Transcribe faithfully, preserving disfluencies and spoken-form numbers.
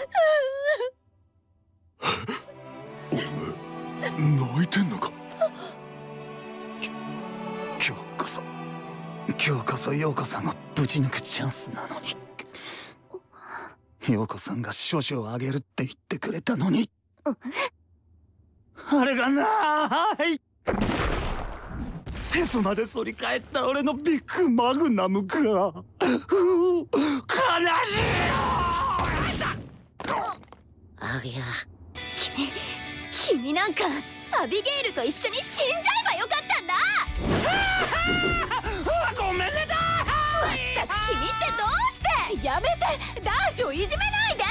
お前泣いてんのか。今日こそ今日こそ陽子さんをぶち抜くチャンスなのに。陽子さんが処女をあげるって言ってくれたのに、あれがなーい。へそまで反り返った俺のビッグマグナムが悲しいよ。あいやき君なんかアビゲイルと一緒に死んじゃえばよかったんだ。ごめんなさい。まったく君ってどうして。やめて、男子をいじめないで。